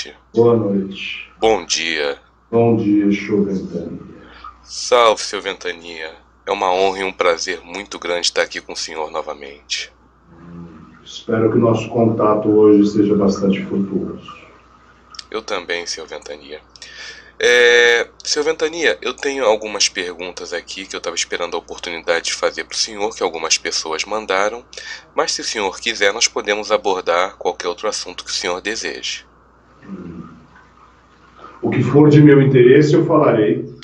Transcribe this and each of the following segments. noite. Boa noite. Bom dia. Bom dia, seu Ventania. Salve, seu Ventania. É uma honra e um prazer muito grande estar aqui com o senhor novamente. Espero que o nosso contato hoje seja bastante frutuoso. Eu também, seu Ventania. Seu Ventania, eu tenho algumas perguntas aqui que eu estava esperando a oportunidade de fazer para o senhor, que algumas pessoas mandaram, mas se o senhor quiser, nós podemos abordar qualquer outro assunto que o senhor deseje. O que for de meu interesse, eu falarei.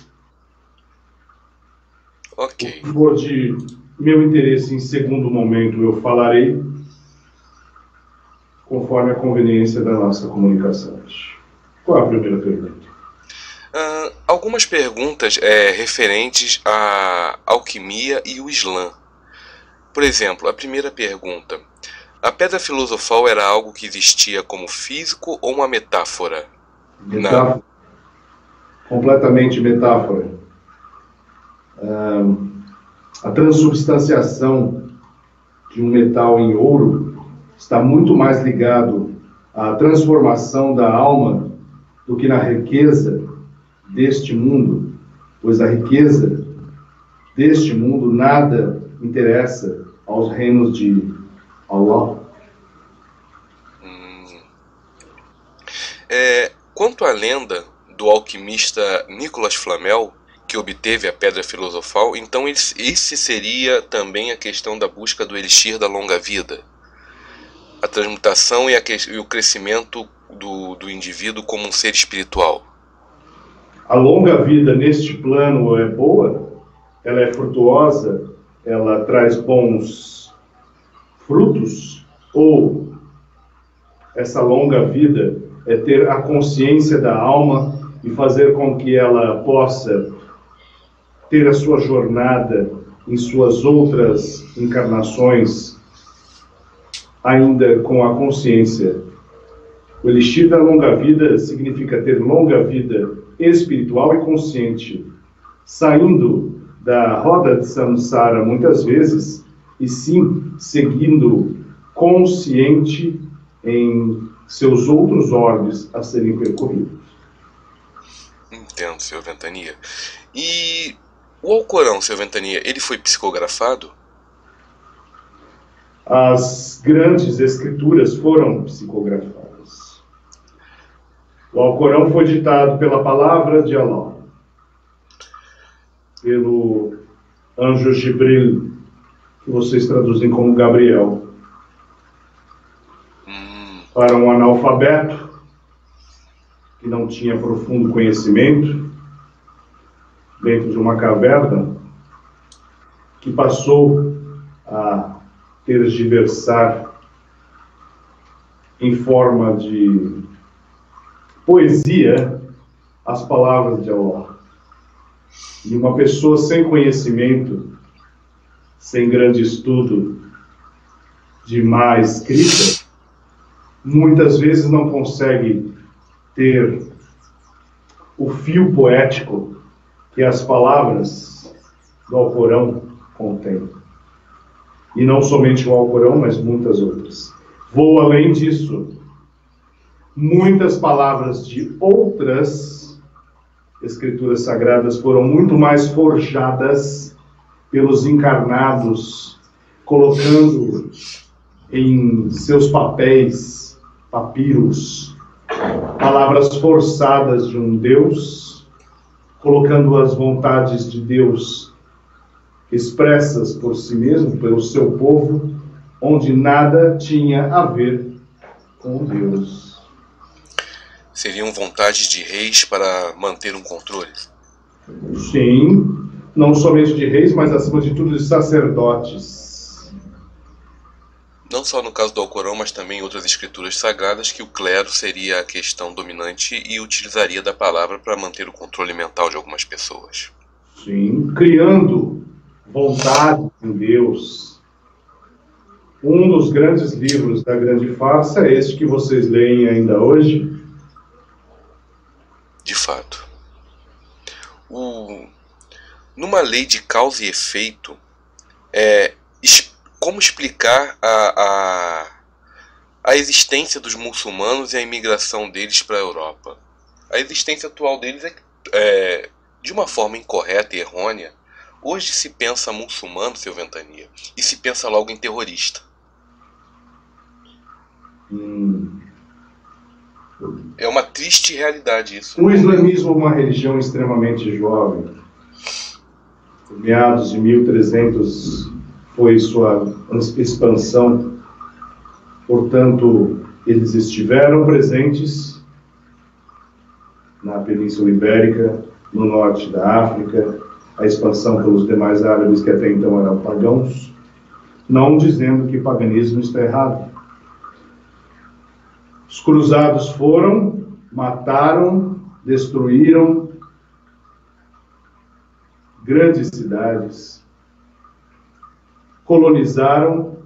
Ok. O que for de meu interesse, em segundo momento, eu falarei, conforme a conveniência da nossa comunicação. Qual é a primeira pergunta? Algumas perguntas referentes à alquimia e o Islã. Por exemplo, a primeira pergunta: a pedra filosofal era algo que existia como físico ou uma metáfora? Metáfora. Completamente metáfora. A transubstanciação de um metal em ouro está muito mais ligado à transformação da alma do que na riqueza deste mundo, pois a riqueza deste mundo nada interessa aos reinos de Allah. Quanto à lenda do alquimista Nicolas Flamel, que obteve a pedra filosofal, então esse seria também a questão da busca do elixir da longa vida, a transmutação e o crescimento do indivíduo como um ser espiritual. A longa vida neste plano é boa, ela é frutuosa, ela traz bons frutos, ou essa longa vida é ter a consciência da alma e fazer com que ela possa ter a sua jornada em suas outras encarnações, ainda com a consciência. O elixir da longa vida significa ter longa vida espiritual e consciente, saindo da roda de samsara muitas vezes, e sim seguindo consciente em seus outros orbes a serem percorridos. Entendo, seu Ventania. E o Alcorão, seu Ventania, ele foi psicografado? As grandes escrituras foram psicografadas. O Alcorão foi ditado pela palavra de Allah, pelo anjo Gibril, que vocês traduzem como Gabriel, para um analfabeto que não tinha profundo conhecimento, dentro de uma caverna, que passou a tergiversar em forma de poesia as palavras de Allah. E uma pessoa sem conhecimento, sem grande estudo de má escrita, muitas vezes não consegue ter o fio poético que as palavras do Alcorão contêm. E não somente o Alcorão, mas muitas outras. Vou além disso. Muitas palavras de outras escrituras sagradas foram muito mais forjadas pelos encarnados, colocando em seus papéis, papiros, palavras forçadas de um Deus, colocando as vontades de Deus expressas por si mesmo, pelo seu povo, onde nada tinha a ver com Deus. Seriam vontades de reis para manter um controle? Sim, não somente de reis, mas acima de tudo de sacerdotes. Não só no caso do Alcorão, mas também em outras escrituras sagradas, que o clero seria a questão dominante e utilizaria da palavra para manter o controle mental de algumas pessoas. Sim, criando vontade em Deus. Um dos grandes livros da grande farsa é este que vocês leem ainda hoje. De fato. Numa lei de causa e efeito, como explicar a, a existência dos muçulmanos e a imigração deles para a Europa. A existência atual deles é de uma forma incorreta e errônea. Hoje se pensa muçulmano, seu Ventania, e se pensa logo em terrorista. É uma triste realidade isso. O islamismo é uma religião extremamente jovem. Em meados de 1300 foi sua expansão. Portanto, eles estiveram presentes na Península Ibérica, no norte da África, a expansão pelos demais árabes que até então eram pagãos, não dizendo que o paganismo está errado. Os cruzados foram, mataram, destruíram grandes cidades, colonizaram,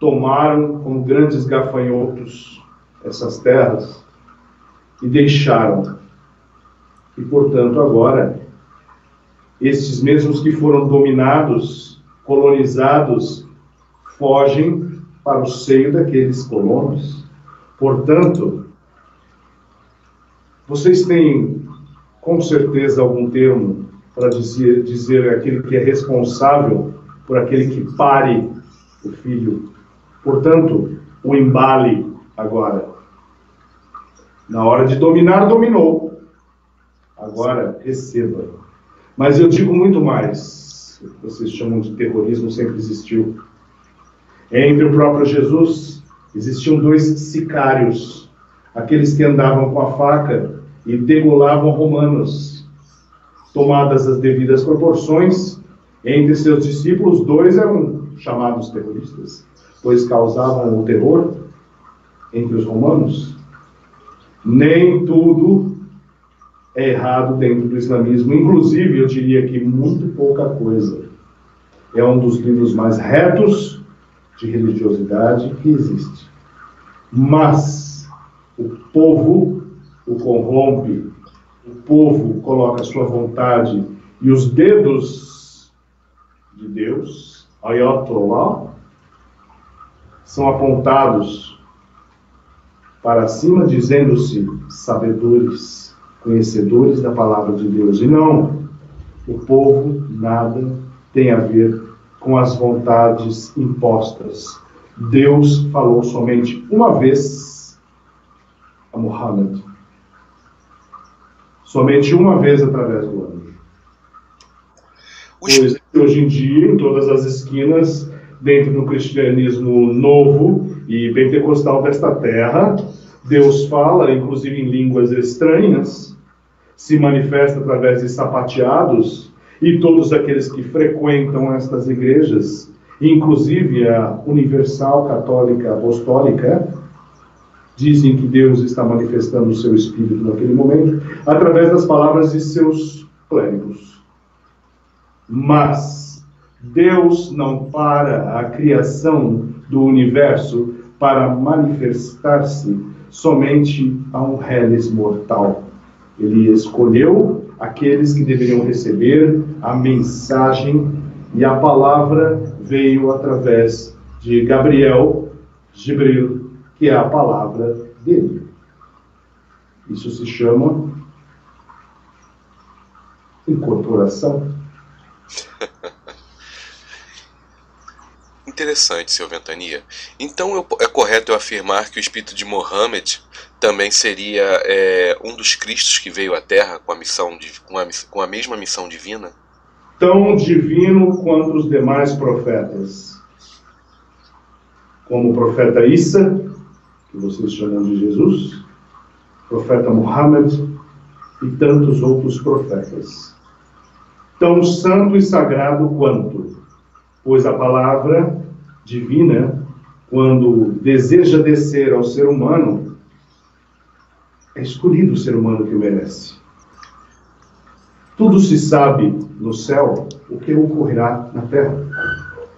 tomaram com grandes gafanhotos essas terras e deixaram. E, portanto, agora, estes mesmos que foram dominados, colonizados, fogem para o seio daqueles colonos. Portanto, vocês têm, com certeza, algum termo para dizer aquele que é responsável por aquele que pare o filho. Portanto, o embale agora. Na hora de dominar, dominou. Agora, receba. Mas eu digo muito mais. O que vocês chamam de terrorismo sempre existiu. Entre o próprio Jesus... existiam dois sicários, aqueles que andavam com a faca e degolavam romanos. Tomadas as devidas proporções, entre seus discípulos, dois eram chamados terroristas, pois causavam o terror entre os romanos. Nem tudo é errado dentro do islamismo, inclusive, eu diria que muito pouca coisa. É um dos livros mais retos de religiosidade que existe. Mas o povo o corrompe, o povo coloca a sua vontade e os dedos de Deus, Ayatollah, são apontados para cima, dizendo-se sabedores, conhecedores da palavra de Deus. E não, o povo nada tem a ver com as vontades impostas. Deus falou somente uma vez a Muhammad. Somente uma vez através do anjo. Pois hoje em dia, em todas as esquinas, dentro do cristianismo novo e pentecostal desta terra, Deus fala, inclusive em línguas estranhas, se manifesta através de sapateados, e todos aqueles que frequentam estas igrejas, inclusive a Universal Católica Apostólica, dizem que Deus está manifestando o seu Espírito naquele momento, através das palavras de seus clérigos. Mas Deus não para a criação do universo para manifestar-se somente a um reles mortal. Ele escolheu aqueles que deveriam receber a mensagem, e a palavra veio através de Gabriel, Gibril, que é a palavra dele. Isso se chama incorporação. Interessante, seu Ventania. Então é correto eu afirmar que o espírito de Mohammed também seria um dos cristos que veio à Terra com a missão com a mesma missão divina? Tão divino quanto os demais profetas. Como o profeta Isa, que vocês chamam de Jesus, o profeta Muhammad e tantos outros profetas. Tão santo e sagrado quanto, pois a palavra divina, quando deseja descer ao ser humano, é escolhido o ser humano que o merece. Tudo se sabe no céu o que ocorrerá na terra.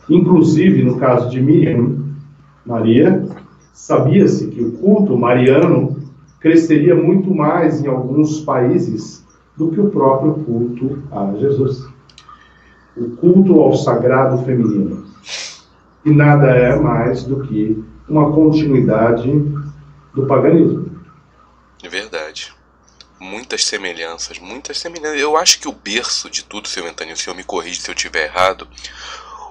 Inclusive, no caso de Miriam, Maria, sabia-se que o culto mariano cresceria muito mais em alguns países do que o próprio culto a Jesus. O culto ao sagrado feminino. E nada é mais do que uma continuidade do paganismo. É verdade. Muitas semelhanças. Eu acho que o berço de tudo, seu Ventania, o senhor me corrige se eu estiver errado,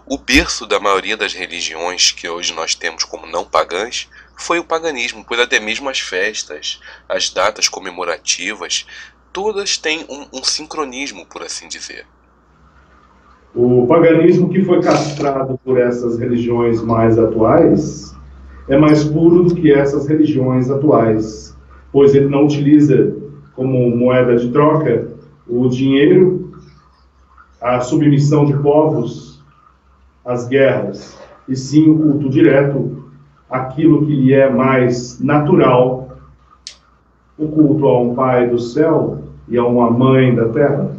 o berço da maioria das religiões que hoje nós temos como não pagãs foi o paganismo, pois até mesmo as festas, as datas comemorativas, todas têm um sincronismo, por assim dizer. O paganismo que foi castrado por essas religiões mais atuais é mais puro do que essas religiões atuais, pois ele não utiliza como moeda de troca o dinheiro, a submissão de povos, as guerras, e sim o culto direto, aquilo que lhe é mais natural, o culto a um pai do céu e a uma mãe da terra.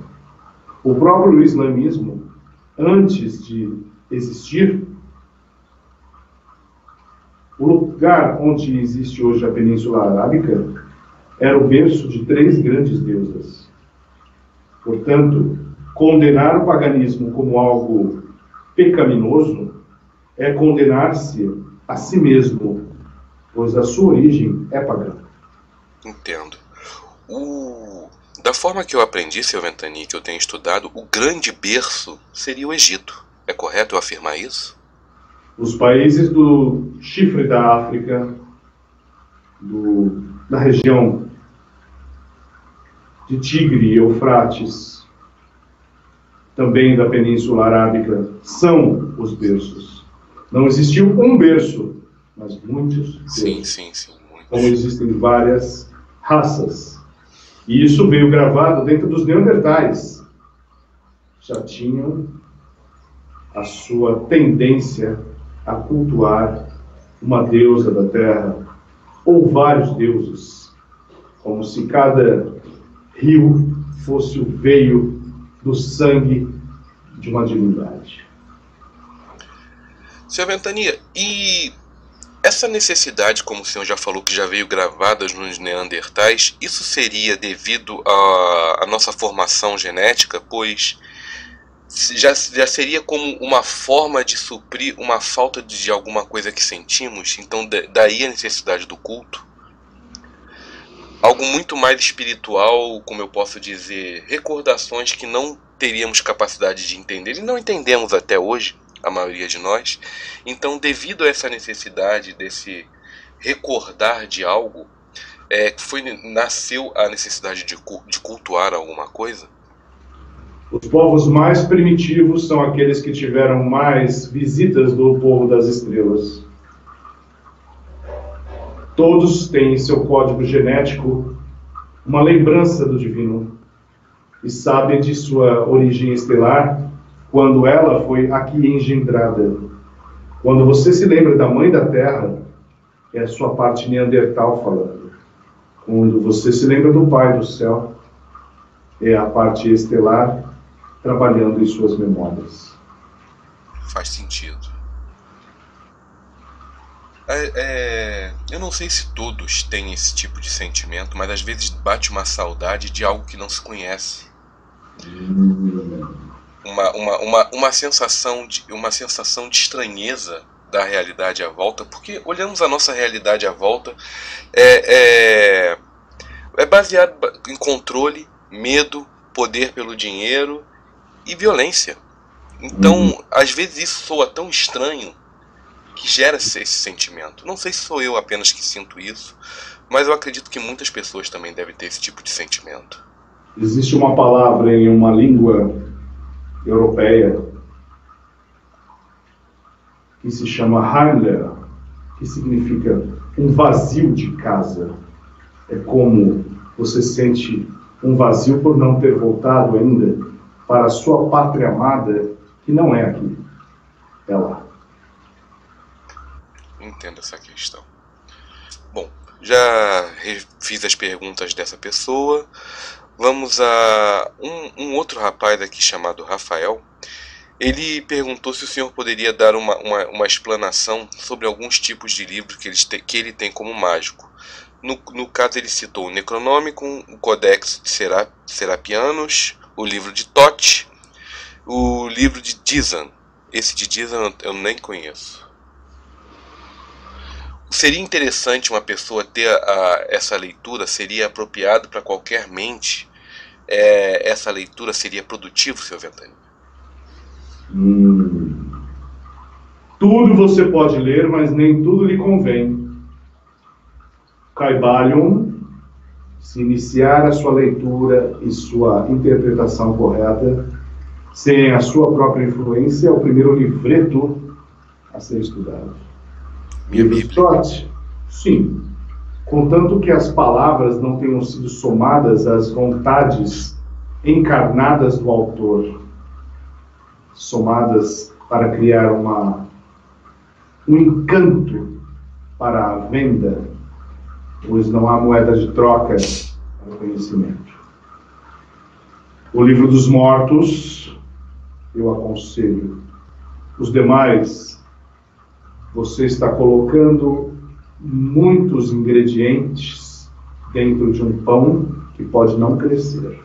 O próprio islamismo, antes de existir, o lugar onde existe hoje a Península Arábica era o berço de três grandes deusas. Portanto, condenar o paganismo como algo pecaminoso é condenar-se a si mesmo, pois a sua origem é pagã. Entendo. Da forma que eu aprendi, seu Ventania, que eu tenho estudado, o grande berço seria o Egito. É correto eu afirmar isso? Os países do chifre da África, da região de Tigre e Eufrates, também da Península Arábica, são os berços. Não existiu um berço, mas muitos berços. Sim. Muitos. Como existem várias raças. E isso veio gravado dentro dos neandertais. Já tinham a sua tendência a cultuar uma deusa da terra, ou vários deuses, como se cada rio fosse o veio do sangue de uma divindade. Senhor Ventania, e essa necessidade, como o senhor já falou, que já veio gravada nos neandertais, isso seria devido à nossa formação genética, pois já seria como uma forma de suprir uma falta de alguma coisa que sentimos, então daí a necessidade do culto. Algo muito mais espiritual, como eu posso dizer, recordações que não teríamos capacidade de entender, e não entendemos até hoje, a maioria de nós. Então, devido a essa necessidade desse recordar de algo, nasceu a necessidade de cultuar alguma coisa? Os povos mais primitivos são aqueles que tiveram mais visitas do povo das estrelas. Todos têm em seu código genético uma lembrança do divino e sabem de sua origem estelar, quando ela foi aqui engendrada. Quando você se lembra da Mãe da Terra, é a sua parte neandertal falando. Quando você se lembra do Pai do Céu, é a parte estelar trabalhando em suas memórias. Faz sentido. Eu não sei se todos têm esse tipo de sentimento, mas às vezes bate uma saudade de algo que não se conhece. Uma sensação de estranheza da realidade à volta, porque olhamos a nossa realidade à volta é baseado em controle, medo, poder pelo dinheiro e violência. Então, às vezes isso soa tão estranho que gera esse sentimento. Não sei se sou eu apenas que sinto isso, mas eu acredito que muitas pessoas também devem ter esse tipo de sentimento. Existe uma palavra em uma língua europeia que se chama Heimweh, que significa um vazio de casa. É como você sente um vazio por não ter voltado ainda para a sua pátria amada, que não é aqui, é lá. Entendo essa questão. Bom, já fiz as perguntas dessa pessoa. Vamos a um outro rapaz aqui chamado Rafael. Ele perguntou se o senhor poderia dar uma explanação sobre alguns tipos de livros que ele tem como mágico. No caso, ele citou o Necronomicon, o Codex de Serapianos, o Livro de Tote, o Livro de Dizan. Esse de Dizan eu nem conheço. Seria interessante uma pessoa ter essa leitura, seria apropriado para qualquer mente? Essa leitura seria produtiva, seu Ventania? Tudo você pode ler, mas nem tudo lhe convém. Caibalion, se iniciar a sua leitura e sua interpretação correta, sem a sua própria influência, é o primeiro livreto a ser estudado. Livro de Tote? Sim. Contanto que as palavras não tenham sido somadas às vontades encarnadas do autor, somadas para criar um encanto para a venda, pois não há moeda de troca para o conhecimento. O Livro dos Mortos, eu aconselho. Os demais, você está colocando muitos ingredientes dentro de um pão que pode não crescer.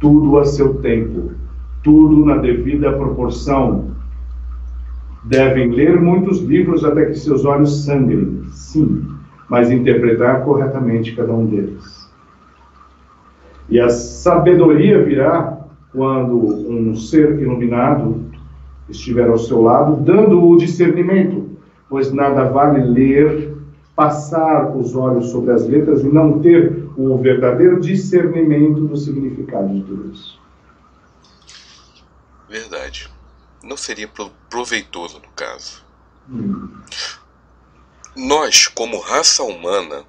Tudo a seu tempo, tudo na devida proporção. Devem ler muitos livros até que seus olhos sangrem, sim, mas interpretar corretamente cada um deles. E a sabedoria virá quando um ser iluminado estiver ao seu lado, dando o discernimento, pois nada vale ler, passar os olhos sobre as letras e não ter o verdadeiro discernimento do significado de tudo isso. Verdade. Não seria proveitoso, no caso. Nós, como raça humana,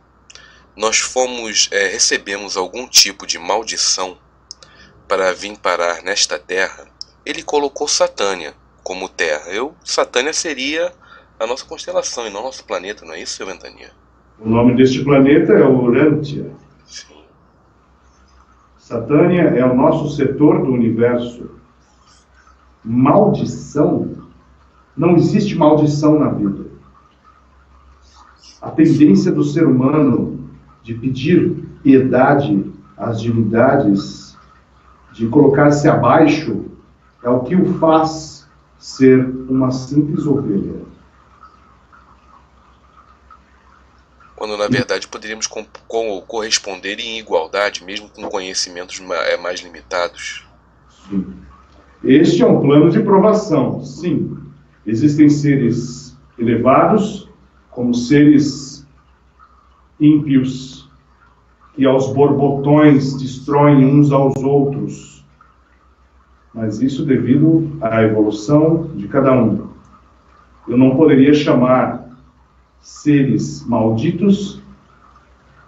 nós fomos, recebemos algum tipo de maldição para vir parar nesta terra. Ele colocou Satânia como terra. Satânia seria a nossa constelação e não nosso planeta, não é isso, seu Ventania? O nome deste planeta é Urântia. Sim. Satânia é o nosso setor do universo. Maldição? Não existe maldição na vida. A tendência do ser humano de pedir piedade às divindades, de colocar-se abaixo, é o que o faz ser uma simples ovelha. Quando, na verdade, poderíamos corresponder em igualdade, mesmo com conhecimentos mais limitados. Sim. Este é um plano de provação, sim. Existem seres elevados, como seres ímpios, que aos borbotões destroem uns aos outros. Mas isso devido à evolução de cada um. Eu não poderia chamar seres malditos,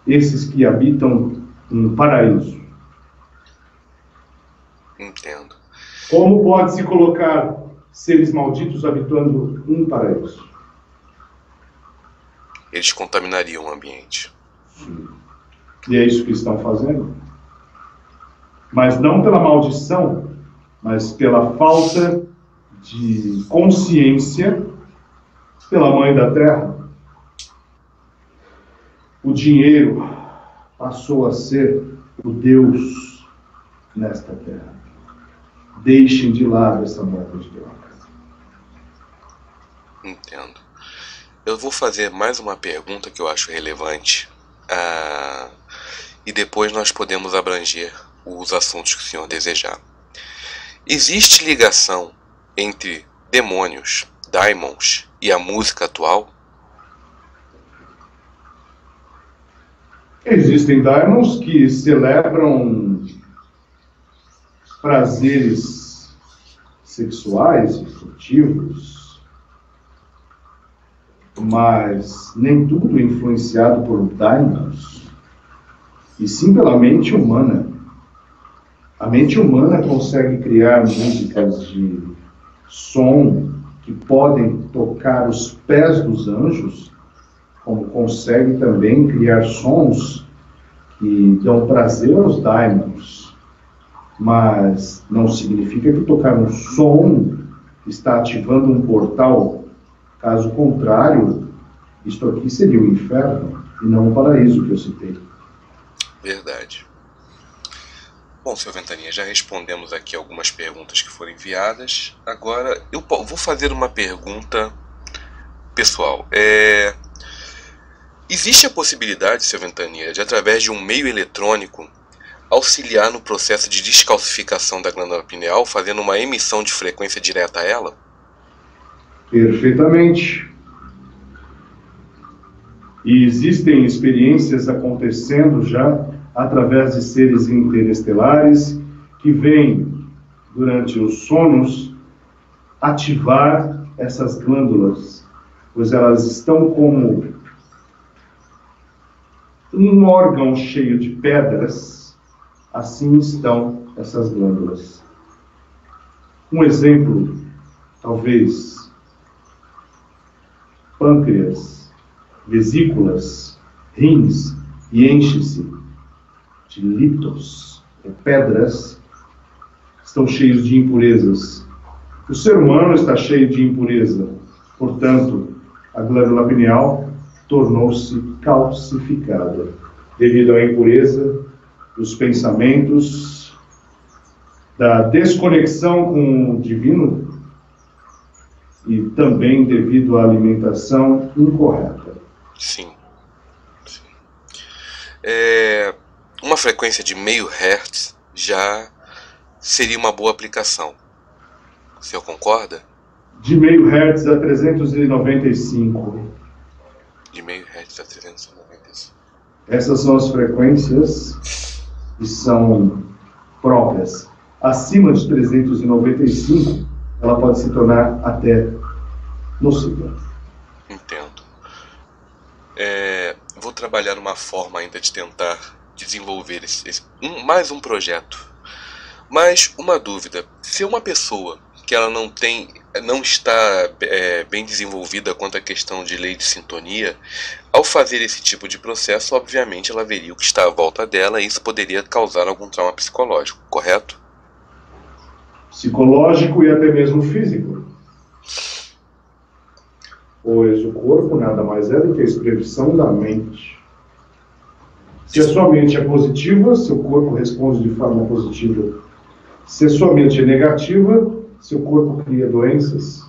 esses que habitam um paraíso. Entendo. Como pode-se colocar seres malditos habitando um paraíso? Eles contaminariam o ambiente. Sim. E é isso que estão fazendo. Mas não pela maldição, mas pela falta de consciência pela Mãe da Terra. O dinheiro passou a ser o Deus nesta Terra. Deixem de lado essa moeda de droga. Entendo. Eu vou fazer mais uma pergunta que eu acho relevante. E depois nós podemos abranger os assuntos que o senhor desejar. Existe ligação entre demônios, daimons e a música atual? Existem daimons que celebram prazeres sexuais e furtivos, mas nem tudo influenciado por daimons, e sim pela mente humana. A mente humana consegue criar músicas de som que podem tocar os pés dos anjos, como consegue também criar sons que dão prazer aos daimons. Mas não significa que tocar um som está ativando um portal. Caso contrário, isto aqui seria o inferno e não o paraíso que eu citei. Verdade. Bom, seu Ventania, já respondemos aqui algumas perguntas que foram enviadas. Agora, eu vou fazer uma pergunta pessoal. Existe a possibilidade, seu Ventania, de através de um meio eletrônico auxiliar no processo de descalcificação da glândula pineal, fazendo uma emissão de frequência direta a ela? Perfeitamente. E existem experiências acontecendo já através de seres interestelares que vêm, durante os sonos, ativar essas glândulas, pois elas estão como um órgão cheio de pedras, assim estão essas glândulas. Um exemplo, talvez, pâncreas, vesículas, rins, e enche-se de litos, de pedras, estão cheios de impurezas. O ser humano está cheio de impureza, portanto, a glândula pineal tornou-se calcificada devido à impureza dos pensamentos, da desconexão com o divino e também devido à alimentação incorreta. Sim. Sim. Uma frequência de meio hertz já seria uma boa aplicação. O senhor concorda? De meio hertz a 395. De meio hertz a 395. Essas são as frequências que são próprias. Acima de 395, ela pode se tornar até nociva. Entendo. Vou trabalhar uma forma ainda de tentar desenvolver mais um projeto. Mas uma dúvida, se uma pessoa que ela não está bem desenvolvida quanto à questão de lei de sintonia, ao fazer esse tipo de processo, obviamente ela veria o que está à volta dela e isso poderia causar algum trauma psicológico, correto? Psicológico e até mesmo físico. Pois o corpo nada mais é do que a expressão da mente. Se a sua mente é positiva, seu corpo responde de forma positiva. Se a sua mente é negativa, seu corpo cria doenças.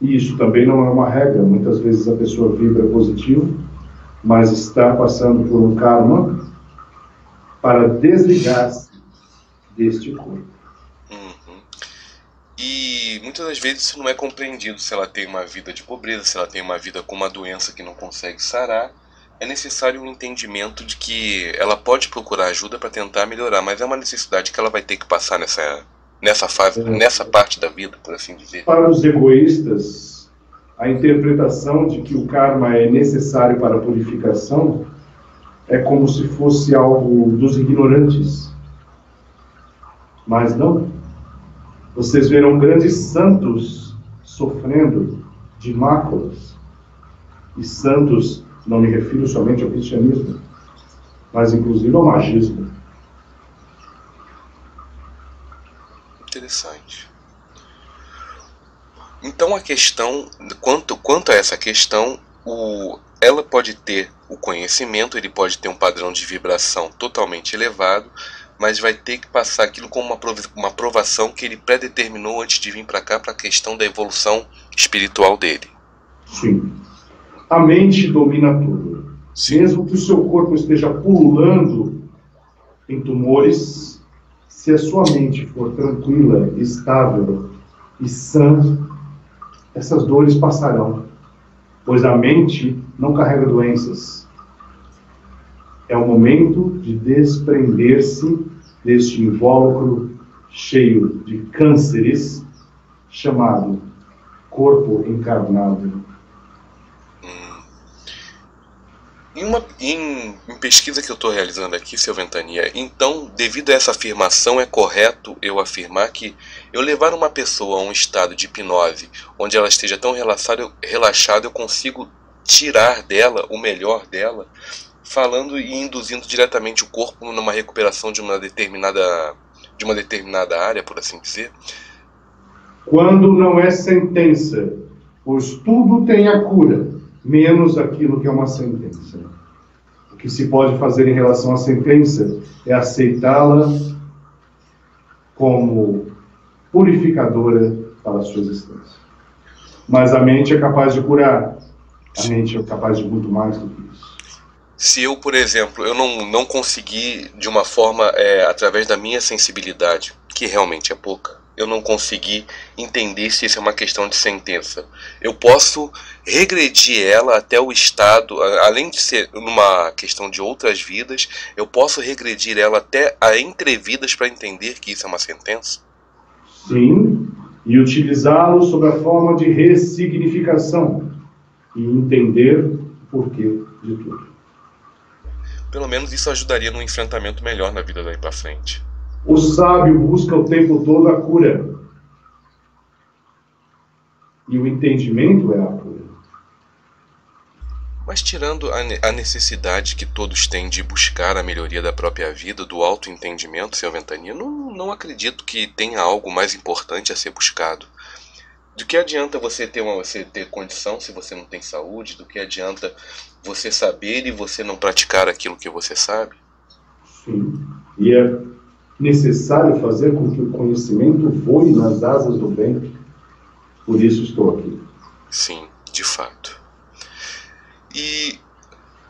E isso também não é uma regra. Muitas vezes a pessoa vibra positivo, mas está passando por um karma para desligar-se deste corpo. Uhum. E muitas das vezes isso não é compreendido. Se ela tem uma vida de pobreza, se ela tem uma vida com uma doença que não consegue sarar, é necessário um entendimento de que ela pode procurar ajuda para tentar melhorar, mas é uma necessidade que ela vai ter que passar nessa fase, nessa parte da vida, por assim dizer. Para os egoístas, a interpretação de que o karma é necessário para a purificação é como se fosse algo dos ignorantes. Mas não. Vocês verão grandes santos sofrendo de máculas. E santos, não me refiro somente ao cristianismo, mas inclusive ao magismo. Interessante. Então a questão, quanto a essa questão, ela pode ter o conhecimento, ele pode ter um padrão de vibração totalmente elevado, mas vai ter que passar aquilo como uma provação que ele predeterminou antes de vir para cá, para a questão da evolução espiritual dele. Sim. A mente domina tudo. Sim. Mesmo que o seu corpo esteja pululando em tumores, se a sua mente for tranquila, estável e sã, essas dores passarão, pois a mente não carrega doenças. É o momento de desprender-se deste invólucro cheio de cânceres, chamado corpo encarnado. Em pesquisa que eu estou realizando aqui, seu Ventania, então, devido a essa afirmação, é correto eu afirmar que eu levar uma pessoa a um estado de hipnose, onde ela esteja tão relaxada, eu consigo tirar dela o melhor dela, falando e induzindo diretamente o corpo numa recuperação de uma determinada área, por assim dizer? Quando não é sentença, pois tudo tem a cura, menos aquilo que é uma sentença. O que se pode fazer em relação à sentença é aceitá-la como purificadora para a sua existência. Mas a mente é capaz de curar, A gente é capaz de muito mais do que isso. Se eu, por exemplo, eu não consegui de uma forma, através da minha sensibilidade, que realmente é pouca, eu não consegui entender se isso é uma questão de sentença. Eu posso regredir ela até o estado, além de ser uma questão de outras vidas, eu posso regredir ela até a entrevidas para entender que isso é uma sentença? Sim, e utilizá-lo sob a forma de ressignificação e entender o porquê de tudo. Pelo menos isso ajudaria num enfrentamento melhor na vida daí para frente. O sábio busca o tempo todo a cura. E o entendimento é a cura. Mas tirando a necessidade que todos têm de buscar a melhoria da própria vida, do autoentendimento, Sr. Ventania, não acredito que tenha algo mais importante a ser buscado. Do que adianta você ter condição se você não tem saúde? Do que adianta você saber e você não praticar aquilo que você sabe? Sim. E é necessário fazer com que o conhecimento voe nas asas do bem. Por isso estou aqui. Sim, de fato. E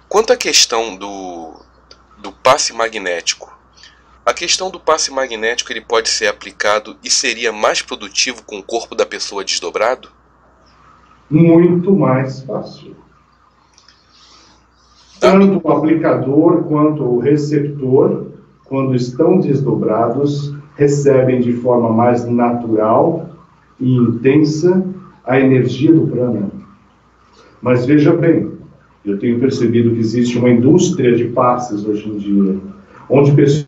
quanto à questão do passe magnético, a questão do passe magnético, ele pode ser aplicado e seria mais produtivo com o corpo da pessoa desdobrado? Muito mais fácil. Tanto o aplicador quanto o receptor, quando estão desdobrados, recebem de forma mais natural e intensa a energia do prana. Mas veja bem, eu tenho percebido que existe uma indústria de passes hoje em dia, onde pessoas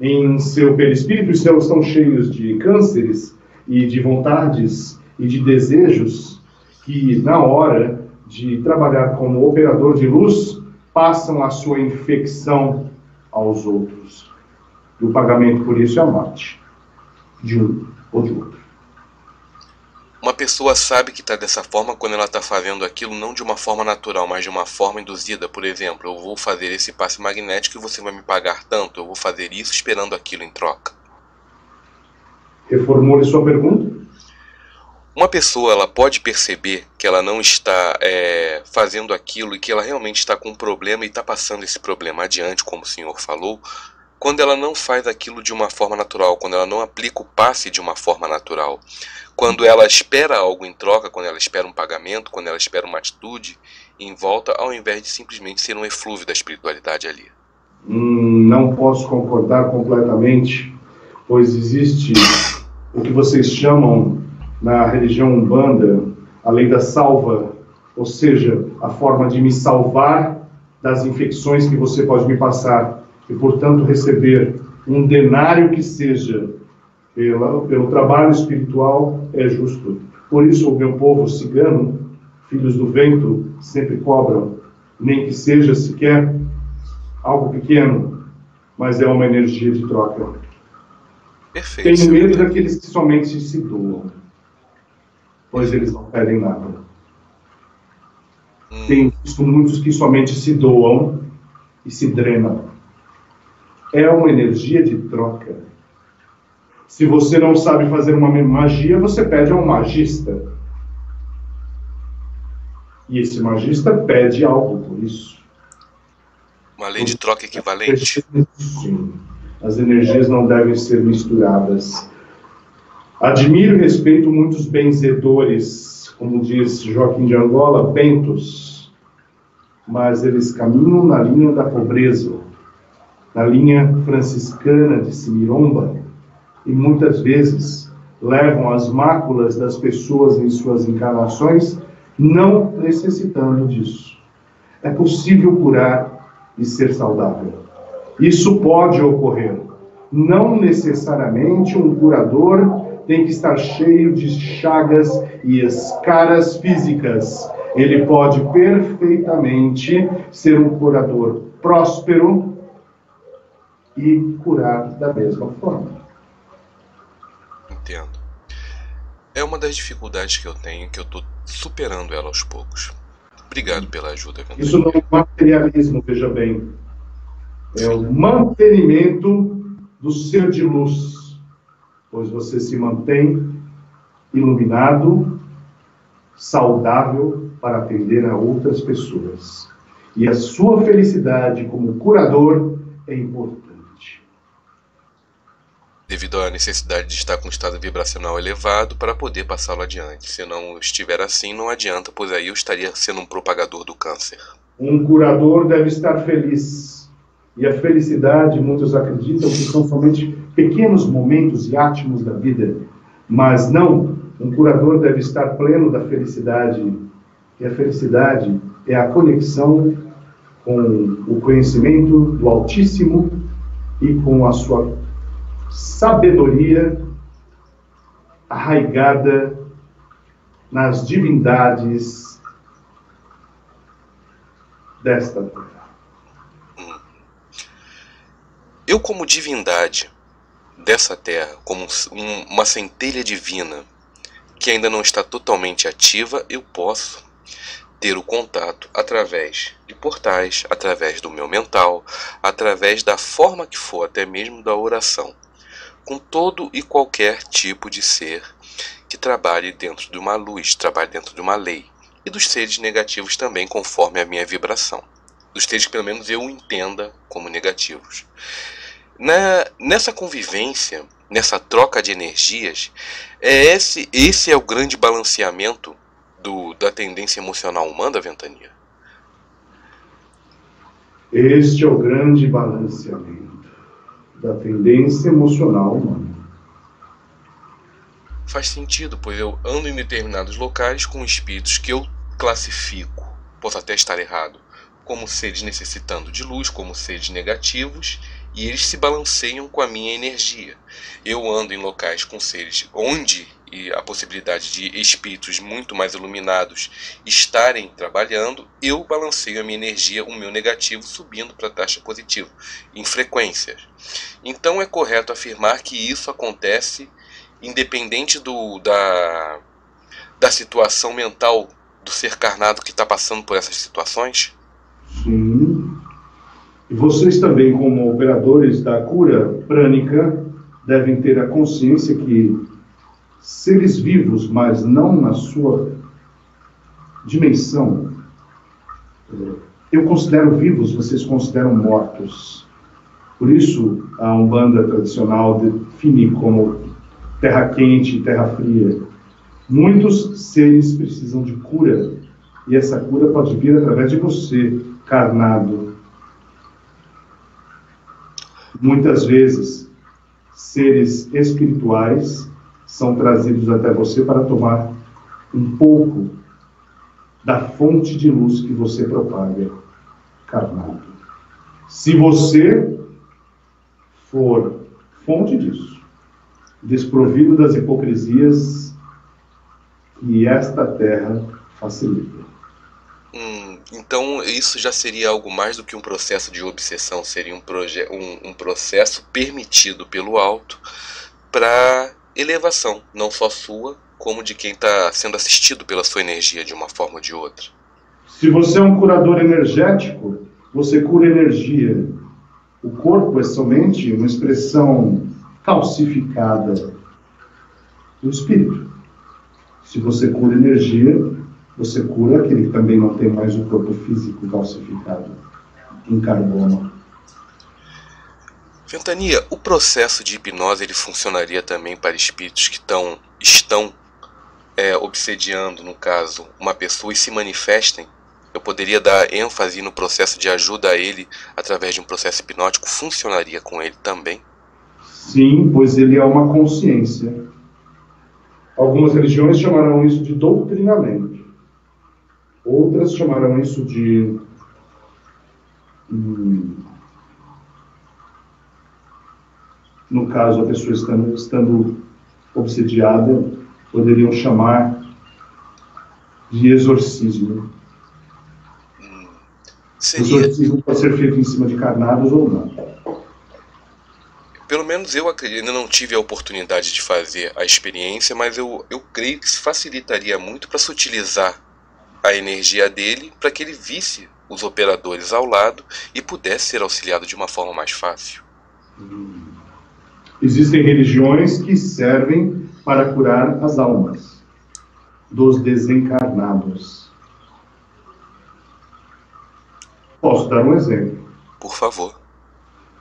em seu perispírito estão cheios de cânceres e de vontades e de desejos que, na hora de trabalhar como operador de luz, passam a sua infecção aos outros. E o pagamento por isso é a morte de um ou de outro. Uma pessoa sabe que está dessa forma quando ela está fazendo aquilo não de uma forma natural, mas de uma forma induzida. Por exemplo, eu vou fazer esse passe magnético e você vai me pagar tanto, eu vou fazer isso esperando aquilo em troca. Reformule sua pergunta. Uma pessoa, ela pode perceber que ela não está fazendo aquilo e que ela realmente está com um problema e está passando esse problema adiante, como o senhor falou, quando ela não faz aquilo de uma forma natural, quando ela não aplica o passe de uma forma natural, quando ela espera algo em troca, quando ela espera um pagamento, quando ela espera uma atitude em volta, ao invés de simplesmente ser um eflúvio da espiritualidade ali. Não posso concordar completamente, pois existe o que vocês chamam na religião Umbanda, a lei da salva, ou seja, a forma de me salvar das infecções que você pode me passar, e, portanto, receber um denário que seja pelo trabalho espiritual é justo. Por isso, o meu povo cigano, filhos do vento, sempre cobram, nem que seja sequer algo pequeno, mas é uma energia de troca. Perfeito. Tenho medo daqueles que somente se doam, pois eles não pedem nada. Tem visto muitos que somente se doam e se drenam. É uma energia de troca. Se você não sabe fazer uma magia, você pede a um magista. E esse magista pede algo por isso. Uma lei de troca equivalente. Sim. As energias não devem ser misturadas. Admiro e respeito muitos benzedores, como diz Joaquim de Angola, bentos, mas eles caminham na linha da pobreza, na linha franciscana de Cimiromba, e muitas vezes levam as máculas das pessoas em suas encarnações, não necessitando disso. É possível curar e ser saudável. Isso pode ocorrer. Não necessariamente um curador tem que estar cheio de chagas e escaras físicas. Ele pode perfeitamente ser um curador próspero e curar da mesma forma. Entendo. É uma das dificuldades que eu tenho, que eu estou superando ela aos poucos. Obrigado pela ajuda. Ventania. Isso não é materialismo, veja bem. É o mantenimento do ser de luz, pois você se mantém iluminado, saudável para atender a outras pessoas. E a sua felicidade como curador é importante. Devido à necessidade de estar com um estado vibracional elevado para poder passá-lo adiante. Se não estiver assim, não adianta, pois aí eu estaria sendo um propagador do câncer. Um curador deve estar feliz. E a felicidade, muitos acreditam que são somente pequenos momentos e átomos da vida. Mas não, um curador deve estar pleno da felicidade. E a felicidade é a conexão com o conhecimento do Altíssimo e com a sua sabedoria arraigada nas divindades desta terra. Eu, como divindade dessa terra, como uma centelha divina que ainda não está totalmente ativa, eu posso ter o contato através de portais, através do meu mental, através da forma que for, até mesmo da oração, com todo e qualquer tipo de ser que trabalhe dentro de uma luz, trabalhe dentro de uma lei, e dos seres negativos também, conforme a minha vibração, dos seres que pelo menos eu entenda como negativos. Nessa convivência, nessa troca de energias, esse é o grande balanceamento da tendência emocional humana, Ventania? Este é o grande balanceamento da tendência emocional humana. Faz sentido, pois eu ando em determinados locais com espíritos que eu classifico, posso até estar errado, como seres necessitando de luz, como seres negativos, e eles se balanceiam com a minha energia. Eu ando em locais com seres onde a possibilidade de espíritos muito mais iluminados estarem trabalhando, eu balanceio a minha energia, o meu negativo, subindo para a taxa positiva, em frequências. Então é correto afirmar que isso acontece independente da situação mental do ser encarnado que está passando por essas situações? Sim. E vocês também, como operadores da cura prânica, devem ter a consciência que seres vivos, mas não na sua dimensão. Eu considero vivos, vocês consideram mortos. Por isso, a Umbanda tradicional define como terra quente e terra fria. Muitos seres precisam de cura, e essa cura pode vir através de você, encarnado. Muitas vezes, seres espirituais são trazidos até você para tomar um pouco da fonte de luz que você propaga, carnado. Se você for fonte disso, desprovido das hipocrisias que esta terra facilita. Então isso já seria algo mais do que um processo de obsessão, seria um processo permitido pelo alto para elevação, não só sua, como de quem está sendo assistido pela sua energia de uma forma ou de outra. Se você é um curador energético, você cura energia. O corpo é somente uma expressão calcificada do espírito. Se você cura energia, você cura aquele que também não tem mais o corpo físico calcificado em carbono. Ventania, o processo de hipnose ele funcionaria também para espíritos que estão obsediando, no caso, uma pessoa e se manifestem? Eu poderia dar ênfase no processo de ajuda a ele através de um processo hipnótico? Funcionaria com ele também? Sim, pois ele é uma consciência. Algumas religiões chamarão isso de doutrinamento. Outras chamarão isso de no caso, a pessoa estando obsediada, poderiam chamar de exorcismo. Seria... Exorcismo pode ser feito em cima de carnados ou não. Pelo menos eu ainda não tive a oportunidade de fazer a experiência, mas eu creio que isso facilitaria muito para sutilizar a energia dele, para que ele visse os operadores ao lado e pudesse ser auxiliado de uma forma mais fácil. Existem religiões que servem para curar as almas dos desencarnados. Posso dar um exemplo? Por favor.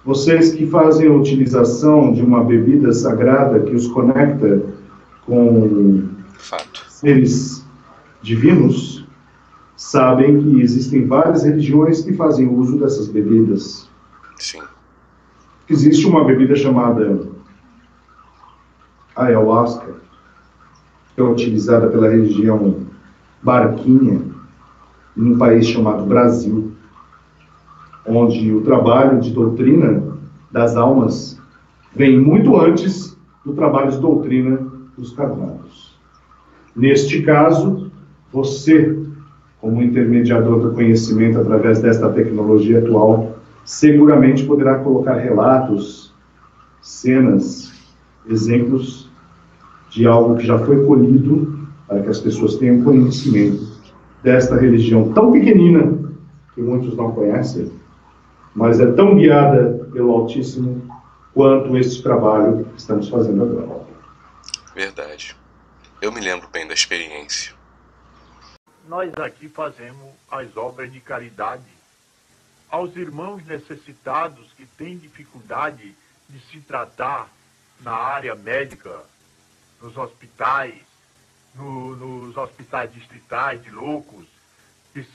Vocês que fazem a utilização de uma bebida sagrada que os conecta com seres divinos, sabem que existem várias religiões que fazem uso dessas bebidas. Sim. Existe uma bebida chamada ayahuasca, que é utilizada pela religião barquinha, em um país chamado Brasil, onde o trabalho de doutrina das almas vem muito antes do trabalho de doutrina dos carnados. Neste caso, você, como intermediador do conhecimento através desta tecnologia atual, seguramente poderá colocar relatos, cenas, exemplos de algo que já foi colhido para que as pessoas tenham conhecimento desta religião tão pequenina que muitos não conhecem, mas é tão guiada pelo Altíssimo quanto esse trabalho que estamos fazendo agora. Verdade. Eu me lembro bem da experiência. Nós aqui fazemos as obras de caridade aos irmãos necessitados que têm dificuldade de se tratar na área médica, nos hospitais, nos hospitais distritais de loucos, que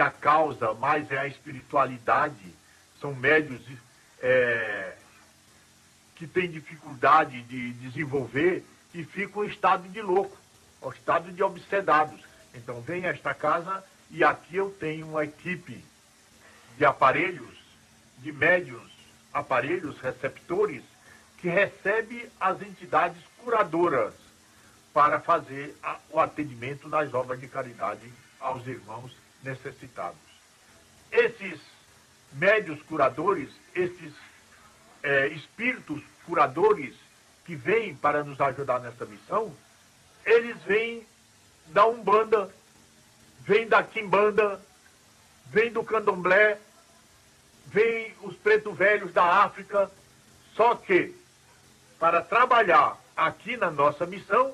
a causa mais é a espiritualidade, são médios que têm dificuldade de desenvolver e ficam em estado de louco, em estado de obsedados. Então vem a esta casa e aqui eu tenho uma equipe de aparelhos, de médiuns, aparelhos receptores, que recebe as entidades curadoras para fazer o atendimento nas obras de caridade aos irmãos necessitados. Esses médiuns curadores, esses espíritos curadores que vêm para nos ajudar nessa missão, eles vêm da Umbanda, vêm da Kimbanda, vêm do Candomblé, vêm os pretos velhos da África, só que para trabalhar aqui na nossa missão,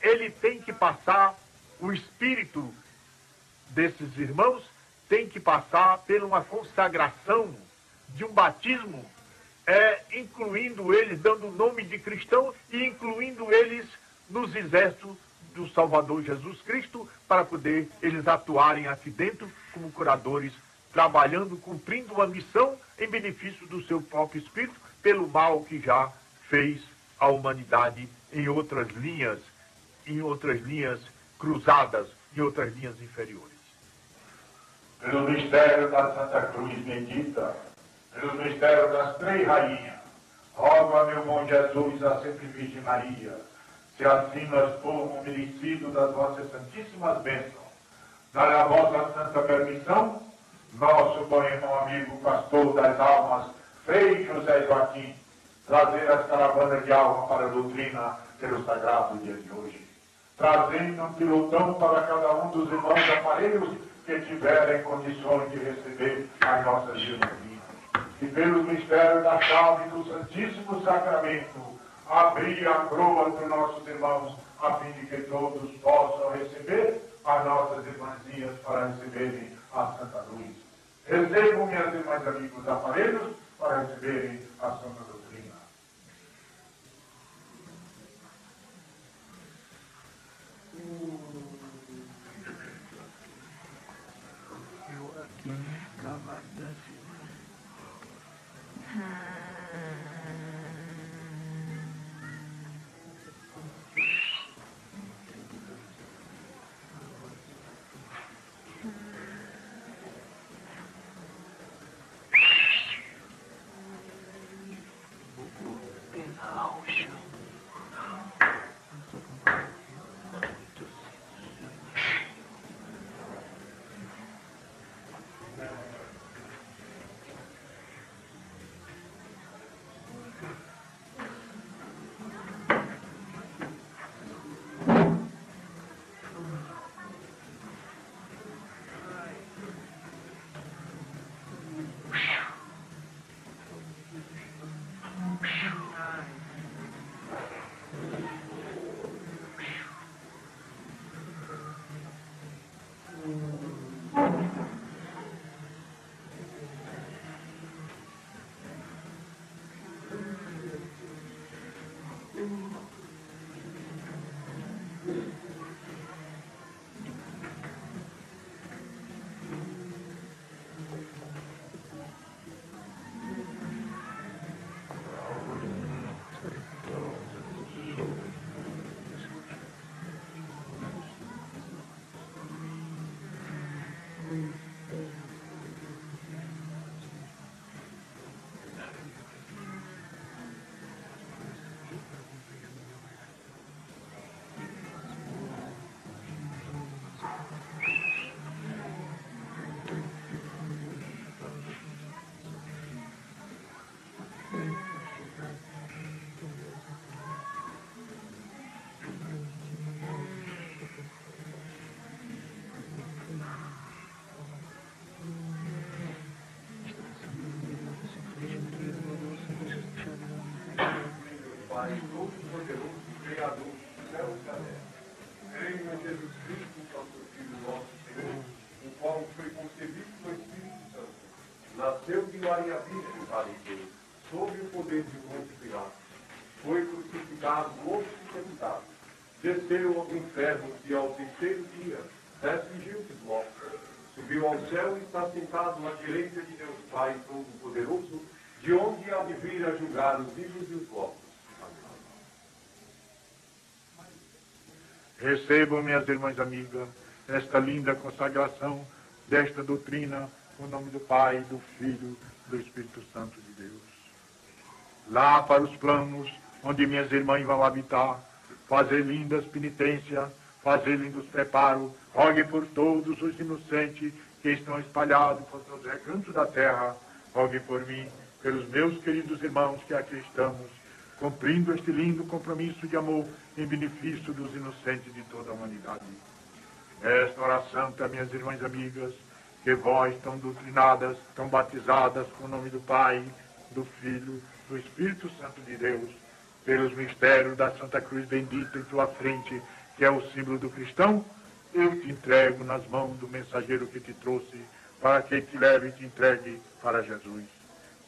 ele tem que passar, o espírito desses irmãos tem que passar por uma consagração de um batismo, incluindo eles, dando o nome de cristão e incluindo eles nos exércitos do Salvador Jesus Cristo, para poder eles atuarem aqui dentro como curadores, trabalhando, cumprindo uma missão em benefício do seu próprio espírito, pelo mal que já fez a humanidade em outras linhas cruzadas, em outras linhas inferiores. Pelo mistério da Santa Cruz bendita, pelo mistério das três rainhas, rogo a meu bom Jesus, a sempre Virgem Maria, se assim nós formos merecidos das vossas santíssimas bênçãos, dá-lhe a vossa santa permissão, nosso bom irmão amigo pastor das almas, Frei José Joaquim, trazer as caravanas de alma para a doutrina pelo sagrado dia de hoje, trazendo um pilotão para cada um dos irmãos aparelhos que tiverem condições de receber as nossas genuínas. E pelo mistério da chave do Santíssimo Sacramento, abrir a proa dos nossos irmãos, a fim de que todos possam receber as nossas irmãzinhas para receberem a Santa Luz. Recebo, minhas irmãs amigos aparelhos, para receberem a Santa Doutrina. Eu aqui estava dançando. e todo o conteúdo do Criador do céu e da terra. Creio em Jesus Cristo, nosso Filho, nosso Senhor, o qual foi concebido pelo Espírito Santo, nasceu de Maria Virgem para Deus, sob o poder de Ponto Pilatos, foi crucificado, morto e sepultado, desceu aos infernos e ao terceiro dia ressurgiu dos mortos, subiu ao céu e está sentado à direita de Deus Pai Todo-Poderoso, de onde há de vir a julgar os vivos e os mortos. Recebam, minhas irmãs amigas, esta linda consagração desta doutrina, com o nome do Pai, do Filho, do Espírito Santo de Deus. Lá para os planos onde minhas irmãs vão habitar, fazer lindas penitências, fazer lindos preparos, rogue por todos os inocentes que estão espalhados por todos os recantos da terra, rogue por mim, pelos meus queridos irmãos que aqui estamos, cumprindo este lindo compromisso de amor em benefício dos inocentes de toda a humanidade. Esta oração para minhas irmãs amigas, que vós tão doutrinadas, tão batizadas com o nome do Pai, do Filho, do Espírito Santo de Deus, pelos mistérios da Santa Cruz bendita em tua frente, que é o símbolo do cristão, eu te entrego nas mãos do mensageiro que te trouxe, para que te leve e te entregue para Jesus.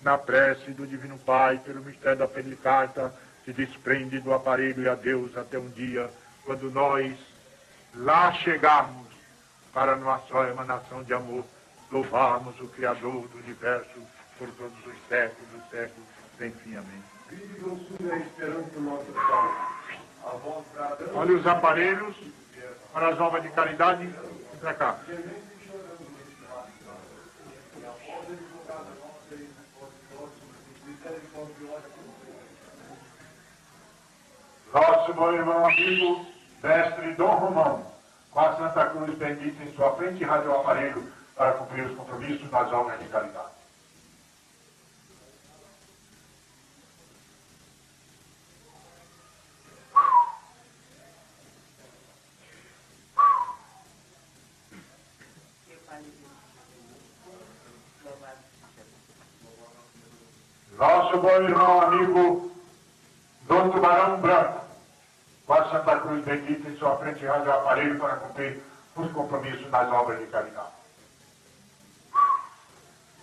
Na prece do Divino Pai, pelo mistério da Pentecasta, se desprende do aparelho e a Deus até um dia, quando nós lá chegarmos, para numa só emanação de amor, louvarmos o Criador do Universo por todos os séculos dos séculos, sem fim. Amém. Olha os aparelhos para as obras de caridade. Para cá. Nosso bom irmão amigo, mestre Dom Romão, com a Santa Cruz bendita em sua frente e rádio aparelho para cumprir os compromissos nas obras de caridade. Nosso bom irmão amigo, Dom Tubarão Branco, com a Santa Cruz bendita em sua frente e rádio aparelho para cumprir os compromissos nas obras de caridade.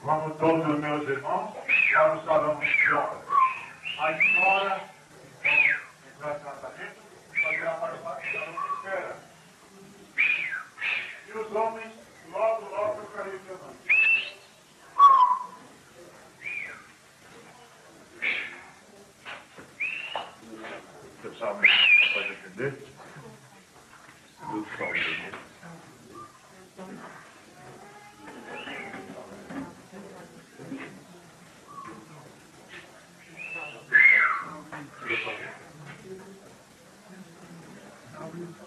Vamos todos os meus irmãos para o salão de obras. A senhora, então, o tratamento, vai para o salão de espera. E os homens, logo ficarão. Pode atender?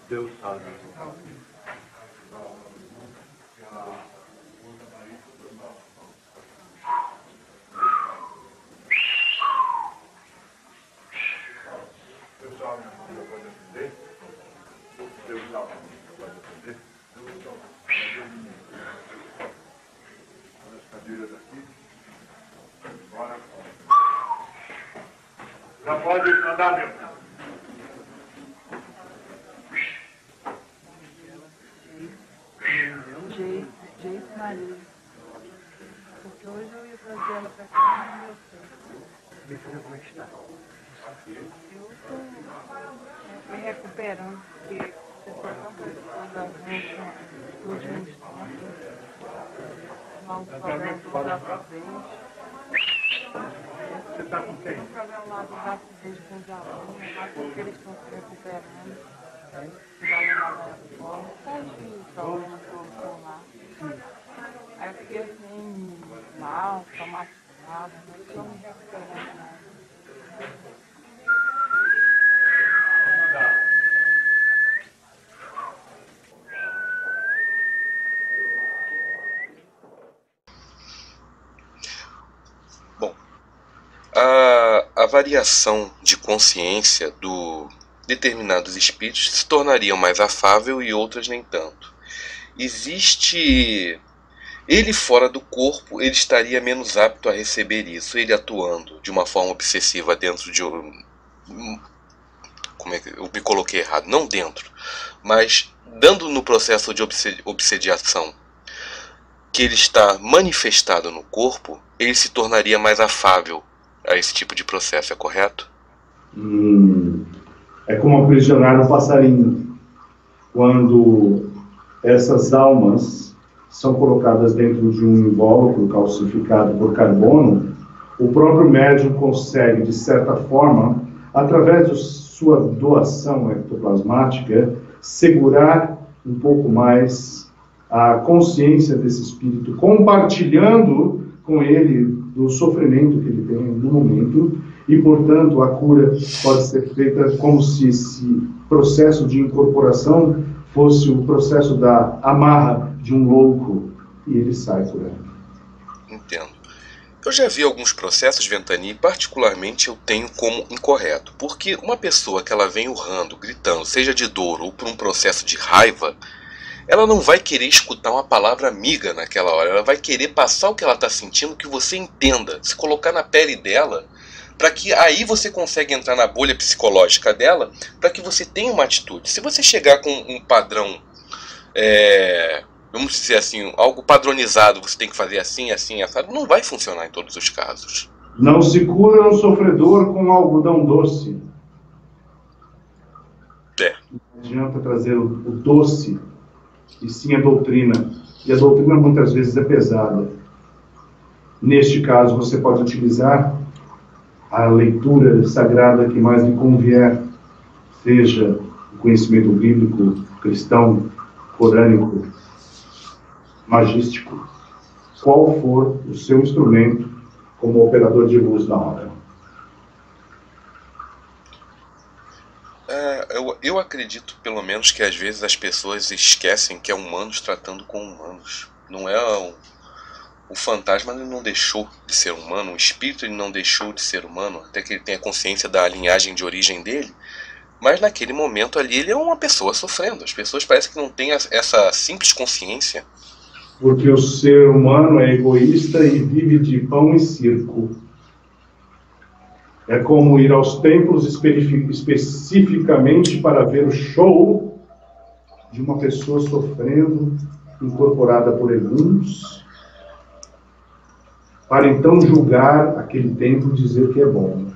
Deus sabe. Já pode mandar, meu irmão. Jeito Maria. Porque hoje eu ia trazer ela para cá. Minha filha, como é que está? Eu estou me recuperando, porque você está tão precisando dos últimos tempos. Não podemos dar para frente. Você está com quem? Eu tenho um problema lá do rapidez com os alunos, mas porque eles estão se recuperando. Vai lá da escola, está de problema com lá. Aí eu fiquei assim, mal, traumatizada, mas estou me recuperando. A variação de consciência de determinados espíritos se tornaria mais afável e outras nem tanto. Existe... Ele fora do corpo, ele estaria menos apto a receber isso, ele atuando de uma forma obsessiva dentro de um, Como é que eu me coloquei errado? Não dentro, mas dando no processo de obsediação que ele está manifestado no corpo, ele se tornaria mais afável a esse tipo de processo, é correto? É como aprisionar um passarinho. Quando essas almas são colocadas dentro de um invólucro calcificado por carbono, o próprio médium consegue, de certa forma, através de sua doação ectoplasmática, segurar um pouco mais a consciência desse espírito, compartilhando com ele do sofrimento que ele tem no momento, e, portanto, a cura pode ser feita como se esse processo de incorporação fosse o processo da amarra de um louco, e ele sai curado. Entendo. Eu já vi alguns processos, Ventania, e particularmente eu tenho como incorreto, porque uma pessoa que ela vem urrando, gritando, seja de dor ou por um processo de raiva, ela não vai querer escutar uma palavra amiga naquela hora, ela vai querer passar o que ela está sentindo, que você entenda, se colocar na pele dela, para que aí você consegue entrar na bolha psicológica dela, para que você tenha uma atitude. Se você chegar com um padrão, vamos dizer assim, algo padronizado, você tem que fazer assim, assim, assado, não vai funcionar em todos os casos. Não se cura um sofredor com algodão doce. Não adianta trazer o doce, e sim a doutrina. E a doutrina muitas vezes é pesada. Neste caso, você pode utilizar a leitura sagrada que mais lhe convier, seja o conhecimento bíblico, cristão, corânico, magístico, qual for o seu instrumento como operador de luz na hora. Eu acredito, pelo menos, que às vezes as pessoas esquecem que é humanos tratando com humanos. Não é o fantasma, ele não deixou de ser humano, o espírito ele não deixou de ser humano, até que ele tenha consciência da linhagem de origem dele, mas naquele momento ali ele é uma pessoa sofrendo. As pessoas parecem que não têm essa simples consciência. Porque o ser humano é egoísta e vive de pão e circo. É como ir aos templos especificamente para ver o show de uma pessoa sofrendo, incorporada por eguns, para então julgar aquele templo e dizer que é bom.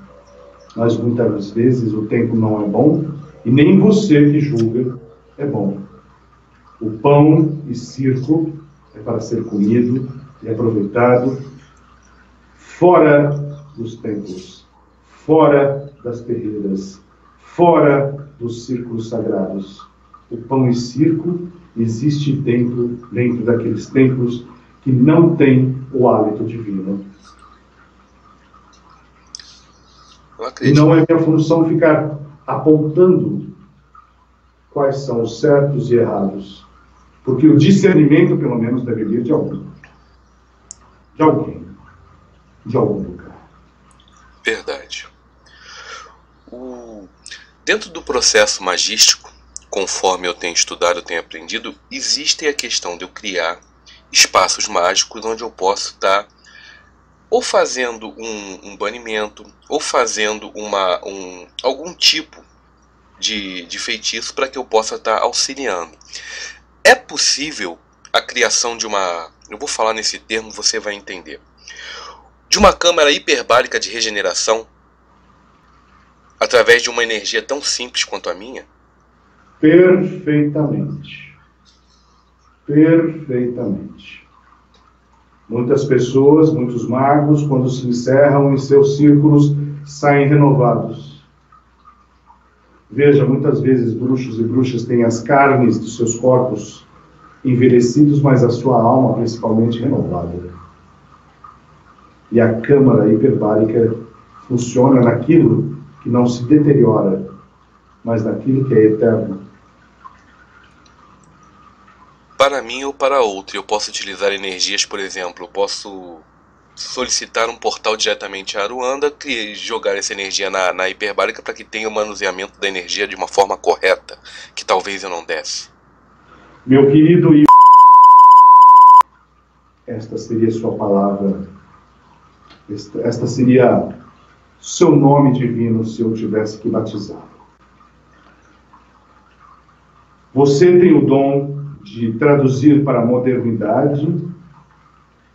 Mas muitas vezes o templo não é bom, e nem você que julga é bom. O pão e circo é para ser comido e aproveitado fora dos templos, fora das terreiras, fora dos círculos sagrados. O pão e circo existe dentro daqueles templos que não tem o hálito divino. E não é minha função ficar apontando quais são os certos e errados, porque o discernimento, pelo menos, deve vir de algum lugar. Verdade. Dentro do processo magístico, conforme eu tenho estudado, eu tenho aprendido, existe a questão de eu criar espaços mágicos onde eu posso estar ou fazendo um banimento, ou fazendo algum tipo de feitiço para que eu possa estar auxiliando. É possível a criação de uma... Eu vou falar nesse termo, você vai entender. De uma câmara hiperbárica de regeneração, através de uma energia tão simples quanto a minha? Perfeitamente. Muitas pessoas, muitos magos, quando se encerram em seus círculos, saem renovados. Veja, muitas vezes bruxos e bruxas têm as carnes dos seus corpos envelhecidos, mas a sua alma principalmente renovada. E a câmara hiperbárica funciona naquilo que não se deteriora, mas naquilo que é eterno. Para mim ou para outro, eu posso utilizar energias, por exemplo, eu posso solicitar um portal diretamente a Aruanda, jogar essa energia na hiperbárica para que tenha o manuseamento da energia de uma forma correta, que talvez eu não desse. Meu querido, esta seria sua palavra, esta seria seu nome divino se eu tivesse que batizar. Você tem o dom de traduzir para a modernidade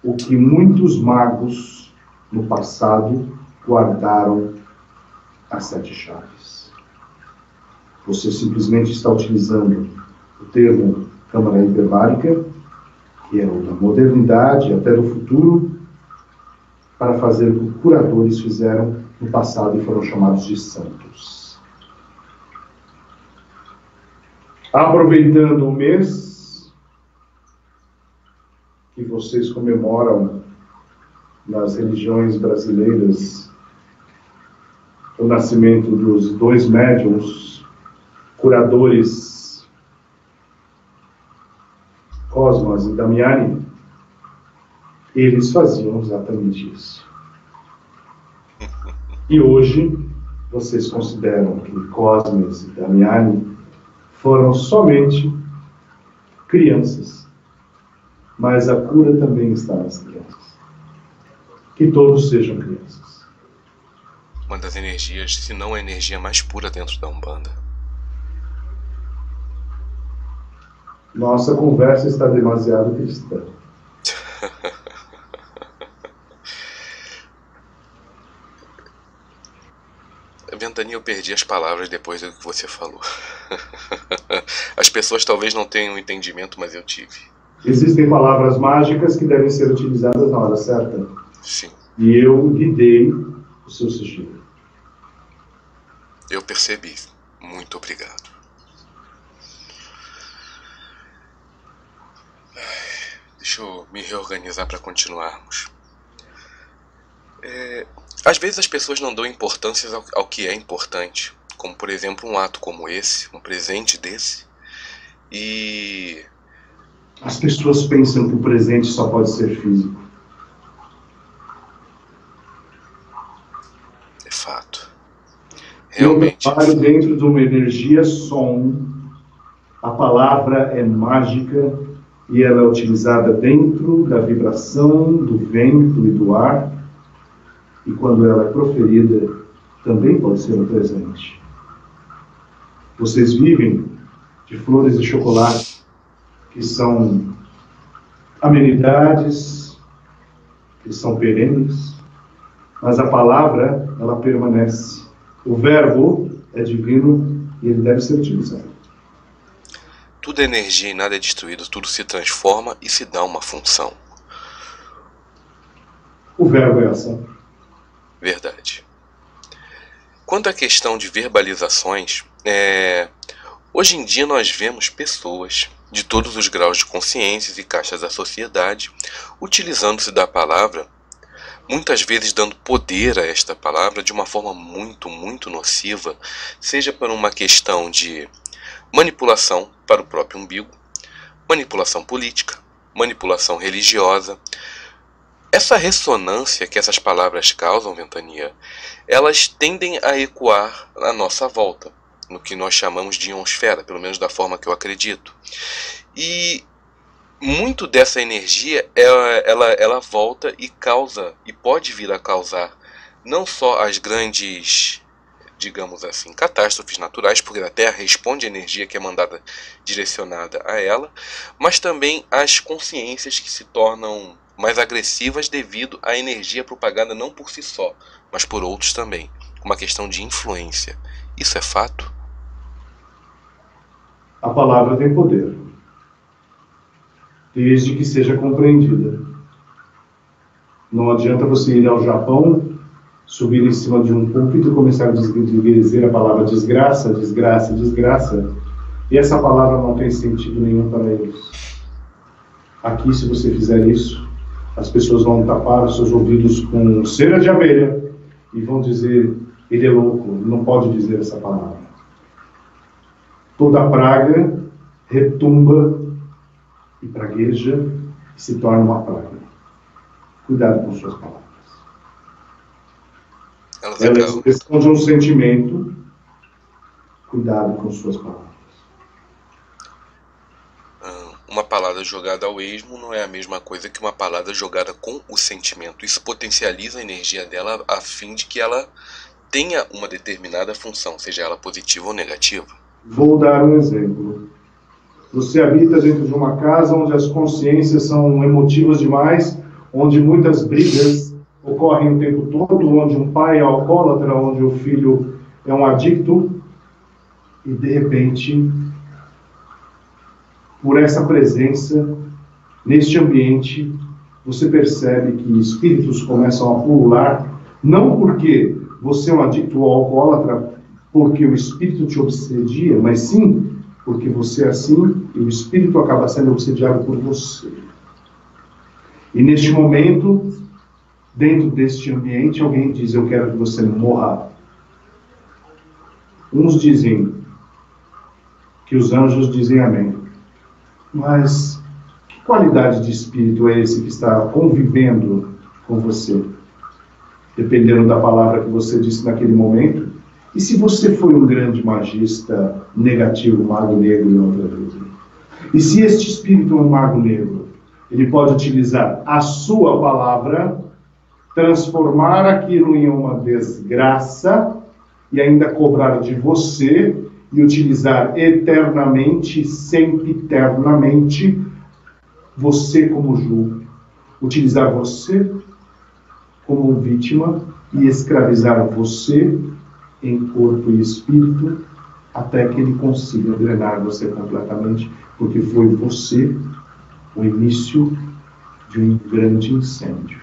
o que muitos magos no passado guardaram as 7 chaves. Você simplesmente está utilizando o termo câmara hiperbárica, que é o da modernidade até do futuro, para fazer o que curadores fizeram no passado e foram chamados de santos. Aproveitando o mês que vocês comemoram nas religiões brasileiras o nascimento dos 2 médiuns curadores, Cosmas e Damiani, eles faziam exatamente isso. E hoje, vocês consideram que Cosmes e Damiani foram somente crianças, mas a cura também está nas crianças. Que todos sejam crianças. Uma das energias, se não a energia mais pura dentro da Umbanda. Nossa conversa está demasiado cristã. Ventania, eu perdi as palavras depois do que você falou. As pessoas talvez não tenham entendimento, mas eu tive. Existem palavras mágicas que devem ser utilizadas na hora certa. Sim. E eu lhe dei o seu sigilo. Eu percebi. Muito obrigado. Deixa eu me reorganizar para continuarmos. Às vezes as pessoas não dão importância ao que é importante, como por exemplo um ato como esse, um presente desse, e... As pessoas pensam que o presente só pode ser físico. É fato. Realmente. Eu trabalho dentro de uma energia som, a palavra é mágica e ela é utilizada dentro da vibração, do vento e do ar. E quando ela é proferida, também pode ser um presente. Vocês vivem de flores e chocolate, que são amenidades, que são perenes, mas a palavra, ela permanece. O verbo é divino e ele deve ser utilizado. Tudo é energia e nada é destruído, tudo se transforma e se dá uma função. O verbo é ação. Verdade. Quanto à questão de verbalizações, hoje em dia nós vemos pessoas de todos os graus de consciências e caixas da sociedade utilizando-se da palavra, muitas vezes dando poder a esta palavra de uma forma muito, muito nociva, seja por uma questão de manipulação para o próprio umbigo, manipulação política, manipulação religiosa. Essa ressonância que essas palavras causam, Ventania, elas tendem a ecoar à nossa volta, no que nós chamamos de ionosfera, pelo menos da forma que eu acredito. E muito dessa energia, ela volta e causa, e pode vir a causar, não só as grandes, digamos assim, catástrofes naturais, porque a Terra responde à energia que é mandada, direcionada a ela, mas também as consciências que se tornam mais agressivas devido à energia propagada não por si só, mas por outros também. Uma questão de influência. Isso é fato? A palavra tem poder, desde que seja compreendida. Não adianta você ir ao Japão, subir em cima de um púlpito e começar a dizer a palavra desgraça, desgraça, desgraça. E essa palavra não tem sentido nenhum para eles. Aqui, se você fizer isso, as pessoas vão tapar os seus ouvidos com cera de abelha e vão dizer, ele é louco, não pode dizer essa palavra. Toda praga retumba e pragueja e se torna uma praga. Cuidado com suas palavras. Ela é a expressão de um sentimento. Cuidado com suas palavras. Uma palavra palavra jogada ao esmo não é a mesma coisa que uma palavra jogada com o sentimento. Isso potencializa a energia dela a fim de que ela tenha uma determinada função, seja ela positiva ou negativa. Vou dar um exemplo. Você habita dentro de uma casa onde as consciências são emotivas demais, onde muitas brigas ocorrem o tempo todo, onde um pai é alcoólatra, onde o filho é um adicto, e de repente, por essa presença, neste ambiente, você percebe que espíritos começam a pulular, não porque você é um adicto ou alcoólatra, porque o espírito te obsedia, mas sim porque você é assim e o espírito acaba sendo obsediado por você. E neste momento, dentro deste ambiente, alguém diz, eu quero que você morra. Uns dizem que os anjos dizem amém. Mas que qualidade de espírito é esse que está convivendo com você? Dependendo da palavra que você disse naquele momento. E se você foi um grande magista negativo, mago negro em outra vida? E se este espírito é um mago negro? Ele pode utilizar a sua palavra, transformar aquilo em uma desgraça e ainda cobrar de você e utilizar eternamente, sempre eternamente, você como julgo. Utilizar você como vítima e escravizar você em corpo e espírito até que ele consiga drenar você completamente, porque foi você o início de um grande incêndio.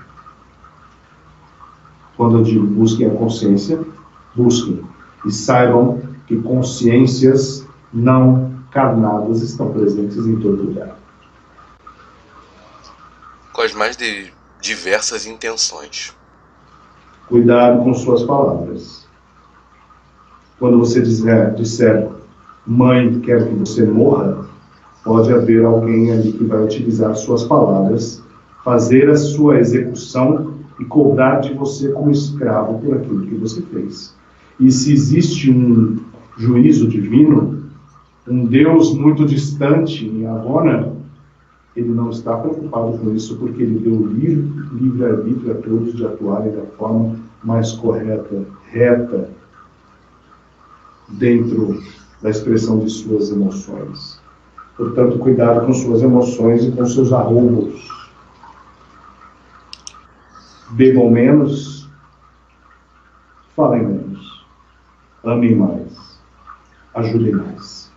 Quando eu digo busquem a consciência, busquem e saibam que consciências não carnadas estão presentes em todo lugar. Com as mais diversas intenções. Cuidado com suas palavras. Quando você disser, mãe, quero que você morra, pode haver alguém ali que vai utilizar suas palavras, fazer a sua execução e cobrar de você como escravo por aquilo que você fez. E se existe um juízo divino, um Deus muito distante em Havana, ele não está preocupado com isso, porque ele deu livre-arbítrio a todos de atuarem da forma mais correta, reta, dentro da expressão de suas emoções. Portanto, cuidado com suas emoções e com seus arrombos. Bebam menos, falem menos, amem mais, ajudem mais.